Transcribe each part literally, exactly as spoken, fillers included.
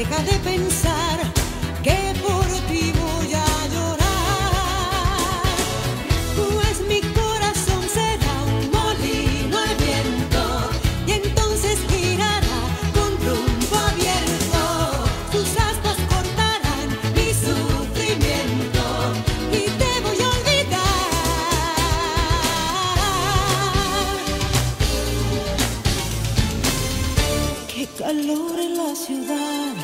Deja de pensar que por ti voy a llorar. Pues mi corazón será un molino al viento y entonces girará con rumbo abierto. Tus astas cortarán mi sufrimiento y te voy a olvidar. Qué calor en la ciudad.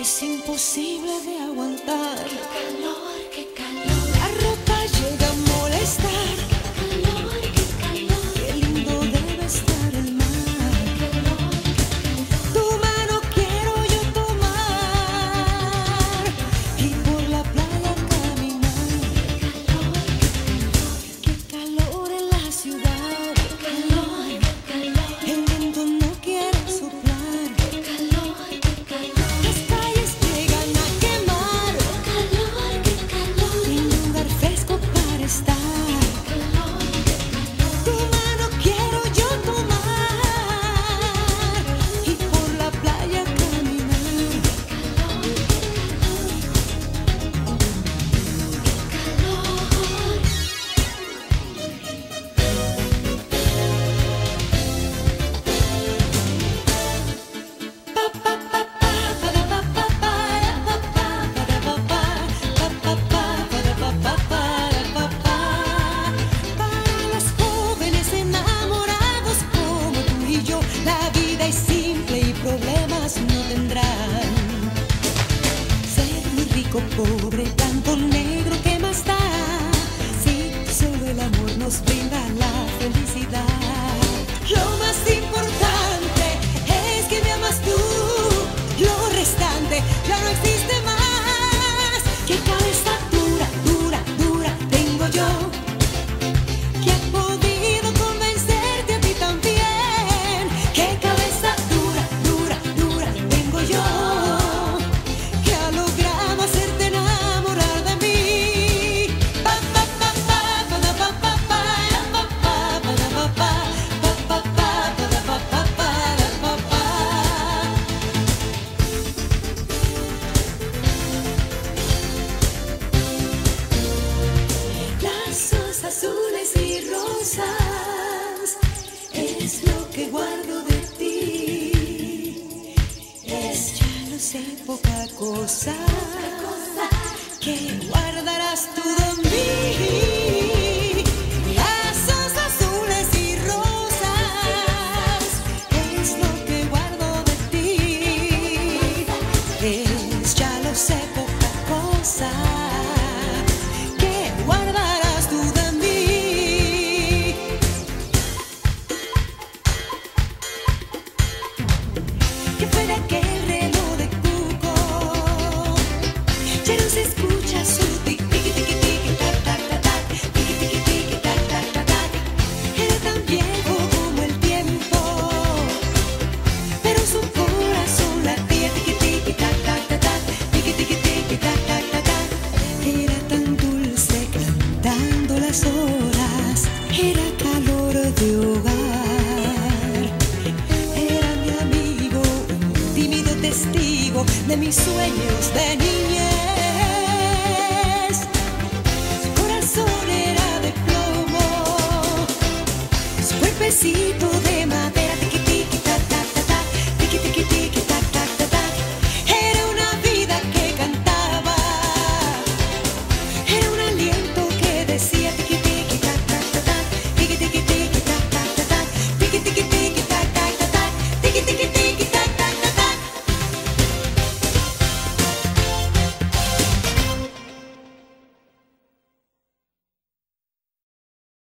Es imposible de aguantar. Qué calor, qué calor. La ropa llega a molestar. Qué calor, qué calor. Qué lindo debe estar el mar. Qué calor, qué calor. Tu mano quiero yo tomar y por la playa caminar. Qué calor, qué calor. Qué calor en la ciudad. Qué calor, qué calor. El viento no quiere soplar. Qué calor, qué calor. Pobre, tanto negro que más da, si solo el amor nos brinda la felicidad. Lo más importante es que me amas tú, lo restante ya no existe más. Qué cabeza dura, dura, dura tengo yo, que ha podido convencerte a ti también. Qué cabeza dura, dura, dura tengo yo. Azules y rosas es lo que guardo de ti. Es ya no sé poca cosa que guardarás tú de mí. Lazos azules y rosas es lo que guardo de ti. Es ya no sé poca cosa. De mis sueños de niña.